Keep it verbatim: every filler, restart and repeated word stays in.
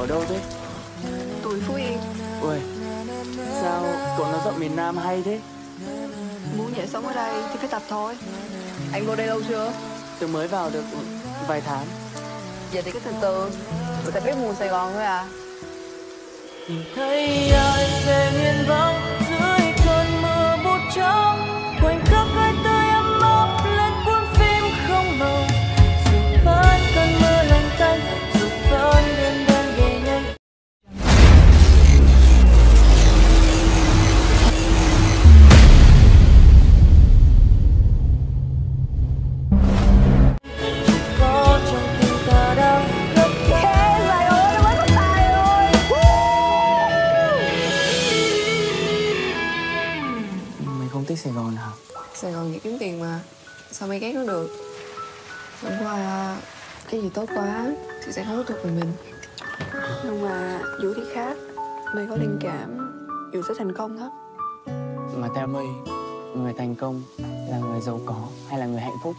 cậu ở đâu thế? Tôi Phú Yên. Ôi, sao cậu nói giọng miền Nam hay thế? Muốn nhảy sống ở đây thì phải tập thôi. Anh vô đây lâu chưa? Tôi mới vào được vài tháng. Vậy thì cứ từ từ, người ta biết mùa Sài Gòn thôi à. Nhìn thấy ai về miền vắng dưới cơn mưa bút trắng, khoảnh khắc hai tay em ấp lên cuốn phim không màu. Dù vẫn cơn mưa lạnh tanh, dù vẫn đêm đơn về nhanh. Sài Gòn hả? Sài Gòn chỉ kiếm tiền mà, sao mày ghét nó được? Hôm qua cái gì tốt quá thì sẽ không thuộc về mình. Nhưng mà Vũ thì khác, mày có linh cảm Vũ sẽ thành công đó. Mà theo mày, người thành công là người giàu có hay là người hạnh phúc?